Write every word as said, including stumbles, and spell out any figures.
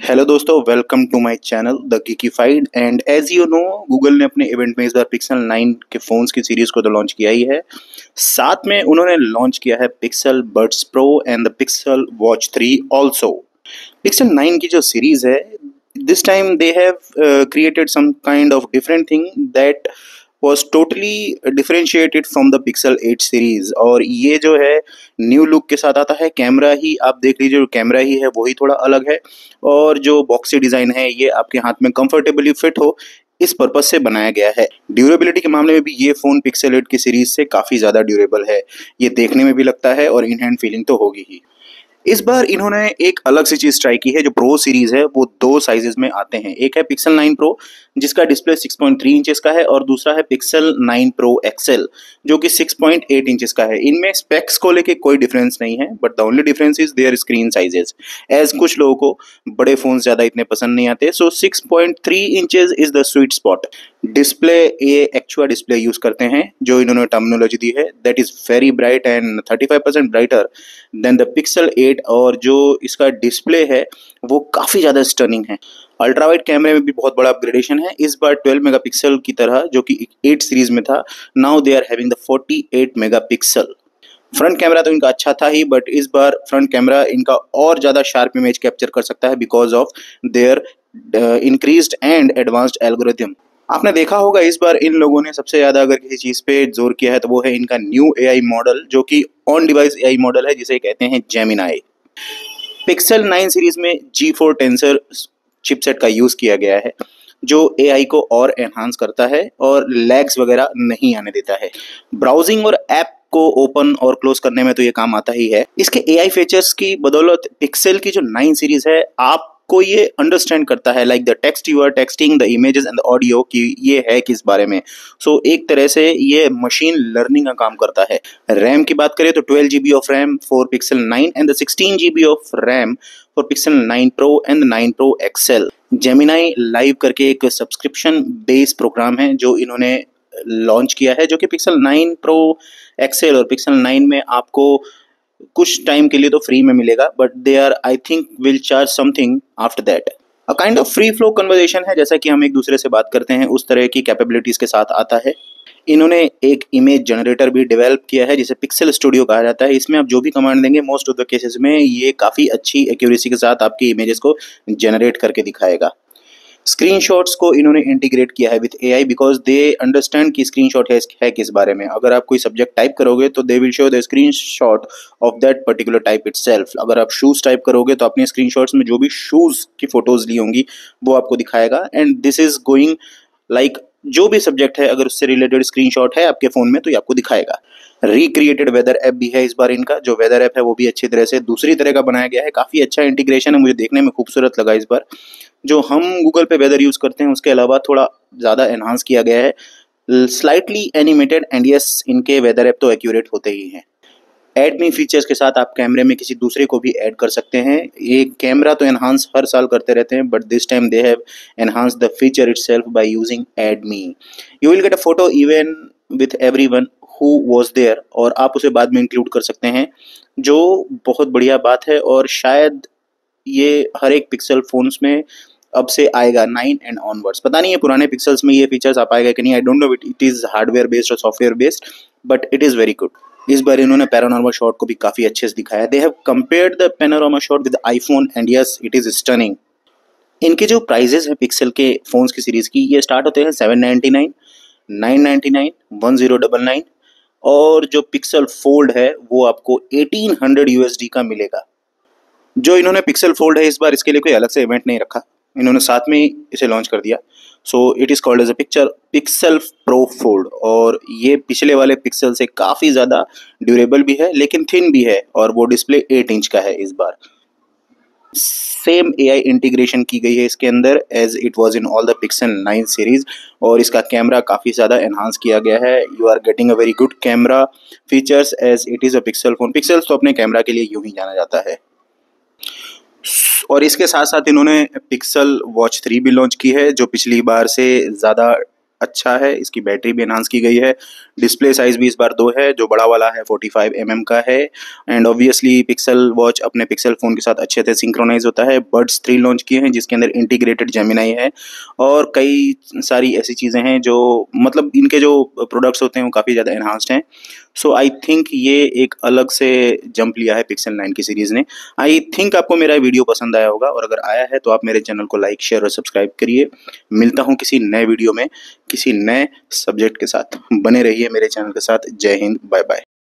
Hello दोस्तों, welcome to my channel the geeky FIDE. And as you know, Google ने अपने event में इस बार पिक्सल नाइन के फ़ोन्स की सीरीज़ को तो लॉन्च किया ही है, साथ में उन्होंने लॉन्च किया है Pixel Buds Pro and the Pixel Watch three also. Pixel nine की जो सीरीज़ है, this time they have created some kind of different thing that was totally differentiated from the Pixel eight series. और ये जो है new look के साथ आता है। कैमरा ही आप देख लीजिए, जो कैमरा ही है वही थोड़ा अलग है, और जो बॉक्सी डिज़ाइन है ये आपके हाथ में कंफर्टेबली फिट हो इस पर्पज़ से बनाया गया है। ड्यूरेबिलिटी के मामले में भी ये फ़ोन पिक्सल एट की सीरीज़ से काफ़ी ज़्यादा ड्यूरेबल है, ये देखने में भी लगता है, और इन हैंड फीलिंग तो होगी ही। इस बार इन्होंने एक अलग सी चीज़ ट्राई की है। जो प्रो सीरीज़ है वो दो साइजेस में आते हैं, एक है पिक्सल नाइन प्रो जिसका display six point three inches का है, और दूसरा है Pixel nine Pro X L जो कि सिक्स पॉइंट एट इंचेस का है। इनमें स्पेक्स को लेके कोई डिफरेंस नहीं है, but the only difference is their screen sizes. As कुछ लोगों को बड़े फ़ोन ज़्यादा इतने पसंद नहीं आते, so six point three inches is the sweet spot. Display ये एक्चुअल डिस्प्ले यूज़ करते हैं, जो इन्होंने टर्मिनोलॉजी दी है, that is very bright and thirty five percent brighter than the Pixel eight. और जो इसका डिस्प्ले है वो काफ़ी ज़्यादा स्टर्निंग है। अल्ट्रा वाइड कैमरे में भी बहुत बड़ा अपग्रेडेशन है, इस बार ट्वेल्व मेगापिक्सल की तरह जो कि एट सीरीज़ में था, now they are having the forty eight megapixel. Front camera तो इनका अच्छा था ही, बट इस बार फ्रंट कैमरा इनका और ज़्यादा शार्प इमेज कैप्चर कर सकता है because of their increased and advanced algorithm. आपने देखा होगा इस बार इन लोगों ने सबसे ज़्यादा अगर किसी चीज़ पे जोर किया है तो वो है इनका न्यू एआई मॉडल, जो कि ऑन डिवाइस एआई मॉडल है, जिसे कहते हैं जेमिनाई। पिक्सल नाइन सीरीज़ में जी फोर टेंसर चिपसेट का यूज़ किया गया है, जो एआई को और एनहांस करता है और लैग्स वगैरह नहीं आने देता है। ब्राउजिंग और ऐप को ओपन और क्लोज करने में तो ये काम आता ही है। इसके एआई फीचर्स की बदौलत पिक्सल की जो नाइन सीरीज़ है, आप को ये अंडरस्टैंड करता है, like the text you are texting, the images and the audio, कि ये है किस बारे में। सो so, एक तरह से ये मशीन लर्निंग का काम करता है। रैम की बात करें तो twelve G B of RAM for Pixel nine and the sixteen G B of RAM for Pixel nine Pro and nine Pro X L. Gemini live करके एक सब्सक्रिप्शन बेस्ड प्रोग्राम है जो इन्होंने लॉन्च किया है, जो कि Pixel nine Pro X L और पिक्सल नाइन में आपको कुछ टाइम के लिए तो फ्री में मिलेगा, but they are I think will charge something after that. A kind of free flow conversation है, जैसा कि हम एक दूसरे से बात करते हैं उस तरह की कैपेबिलिटीज़ के साथ आता है। इन्होंने एक इमेज जनरेटर भी डेवलप किया है जिसे पिक्सल स्टूडियो कहा जाता है। इसमें आप जो भी कमांड देंगे, मोस्ट ऑफ द केसेस में ये काफ़ी अच्छी एक्यूरेसी के साथ आपकी इमेजेस को जनरेट करके दिखाएगा। स्क्रीनशॉट्स को इन्होंने इंटीग्रेट किया है with AI because they understand कि स्क्रीनशॉट है, है किस बारे में। अगर आप कोई सब्जेक्ट टाइप करोगे तो they will show the screenshot of that particular type itself. अगर आप शूज़ टाइप करोगे तो अपने स्क्रीनशॉट्स में जो भी शूज़ की फ़ोटोज़ ली होंगी वो आपको दिखाएगा। And this is going like जो भी सब्जेक्ट है, अगर उससे रिलेटेड स्क्रीनशॉट है आपके फ़ोन में तो ये आपको दिखाएगा। रिक्रिएटेड वेदर ऐप भी है इस बार इनका, जो वेदर ऐप है वो भी अच्छी तरह से दूसरी तरह का बनाया गया है। काफ़ी अच्छा इंटीग्रेशन है, मुझे देखने में खूबसूरत लगा। इस बार जो हम गूगल पे वेदर यूज़ करते हैं उसके अलावा थोड़ा ज़्यादा एनहांस किया गया है, स्लाइटली एनिमेटेड। एंड यस, इनके वेदर ऐप तो एक्यूरेट होते ही हैं। ऐड मी फीचर्स के साथ आप कैमरे में किसी दूसरे को भी ऐड कर सकते हैं। ये कैमरा तो एनहांस हर साल करते रहते हैं, but this time they have enhance the feature itself by using add me. You will get a photo even with everyone who was there, और आप उसे बाद में इंक्लूड कर सकते हैं, जो बहुत बढ़िया बात है। और शायद ये हर एक पिक्सल फ़ोन्स में अब से आएगा नाइन एंड ऑनवर्ड्स। पता नहीं है पुराने पिक्सल्स में ये फीचर्स आ पाएगा कि नहीं, I don't know. It it is hardware based और software based, but it is very good. इस बार इन्होंने पैनोरामा शॉट को भी काफ़ी अच्छे से दिखाया। They have compared the panorama shot with iPhone and yes, it is stunning. इनके जो प्राइजेस हैं पिक्सल के फ़ोन्स की सीरीज़ की, ये स्टार्ट होते हैं seven ninety nine, nine ninety nine, one zero nine nine, और जो पिक्सल फोल्ड है वो आपको eighteen hundred U S D का मिलेगा। जो इन्होंने पिक्सल फोल्ड है इस बार, इसके लिए कोई अलग से इवेंट नहीं रखा, इन्होंने साथ में ही इसे लॉन्च कर दिया। So it is called as a picture Pixel Pro Fold, और ये पिछले वाले पिक्सल से काफ़ी ज़्यादा ड्यूरेबल भी है लेकिन थिन भी है, और वो डिस्प्ले एट इंच का है। इस बार सेम एआई इंटीग्रेशन की गई है इसके अंदर as it was in all the Pixel nine series, और इसका कैमरा काफ़ी ज़्यादा एनहांस किया गया है। You are getting a very good camera features as it is a Pixel phone. Pixels तो अपने कैमरा के लिए यूँ ही जाना जाता है। और इसके साथ साथ इन्होंने पिक्सल वॉच थ्री भी लॉन्च की है, जो पिछली बार से ज़्यादा अच्छा है। इसकी बैटरी भी एनहांस की गई है। डिस्प्ले साइज भी इस बार दो है, जो बड़ा वाला है पैंतालीस एम एम का है। एंड ऑब्वियसली पिक्सल वॉच अपने पिक्सल फ़ोन के साथ अच्छे से सिंक्रोनाइज होता है। बड्स थ्री लॉन्च किए हैं जिसके अंदर इंटीग्रेटेड जेमिनाई है और कई सारी ऐसी चीज़ें हैं जो मतलब इनके जो प्रोडक्ट्स होते हैं वो काफ़ी ज़्यादा एनहांस्ड हैं। सो आई थिंक ये एक अलग से जंप लिया है पिक्सल नाइन की सीरीज़ ने। आई थिंक आपको मेरा वीडियो पसंद आया होगा और अगर आया है तो आप मेरे चैनल को लाइक शेयर और सब्सक्राइब करिए। मिलता हूँ किसी नए वीडियो में किसी नए सब्जेक्ट के साथ। बने रहिए मेरे चैनल के साथ। जय हिंद, बाय बाय।